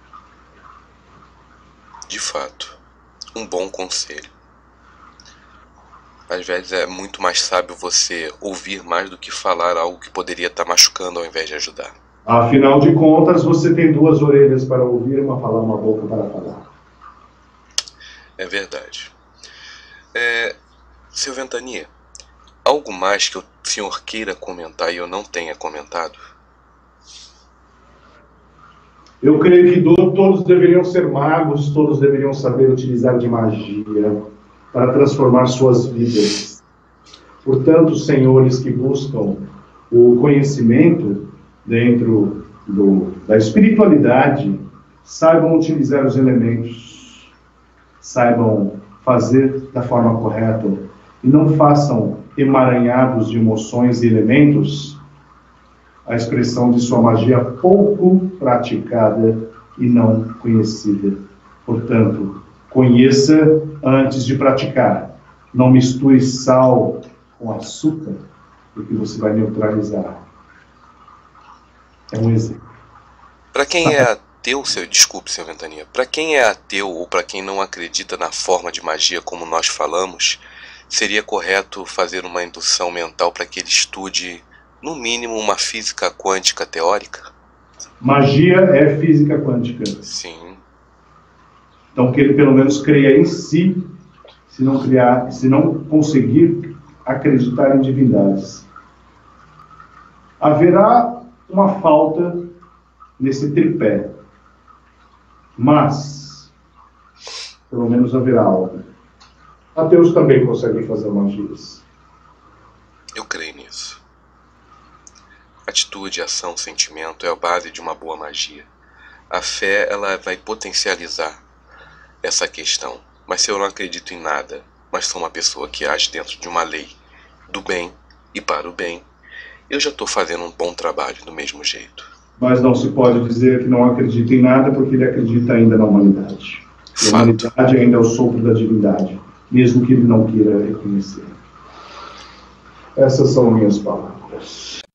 De fato, um bom conselho. Às vezes é muito mais sábio você ouvir mais do que falar algo que poderia estar machucando ao invés de ajudar. Afinal de contas, você tem duas orelhas para ouvir e uma boca para falar. É verdade. Seu Ventania, algo mais que o senhor queira comentar e eu não tenha comentado? Eu creio que todos deveriam ser magos, todos deveriam saber utilizar de magia para transformar suas vidas. Portanto, senhores que buscam o conhecimento dentro da espiritualidade, saibam utilizar os elementos, saibam fazer da forma correta e não façam emaranhados de emoções e elementos, a expressão de sua magia pouco praticada e não conhecida. Portanto, conheça antes de praticar. Não misture sal com açúcar, porque você vai neutralizar. É um exemplo. Para quem é ateu, desculpe, seu Ventania, para quem é ateu ou para quem não acredita na forma de magia como nós falamos, seria correto fazer uma indução mental para que ele estude, no mínimo, uma física quântica teórica? Magia é física quântica. Sim. Então que ele pelo menos creia em si, se não conseguir acreditar em divindades. Haverá uma falta nesse tripé, mas pelo menos haverá algo. Ateus também conseguem fazer magias. Eu creio nisso. Atitude, ação, sentimento é a base de uma boa magia. A fé, ela vai potencializar essa questão. Mas se eu não acredito em nada, mas sou uma pessoa que age dentro de uma lei do bem e para o bem, eu já estou fazendo um bom trabalho do mesmo jeito. Mas não se pode dizer que não acredita em nada, porque ele acredita ainda na humanidade. E a humanidade ainda é o sopro da divindade, mesmo que ele não queira reconhecer. Essas são minhas palavras.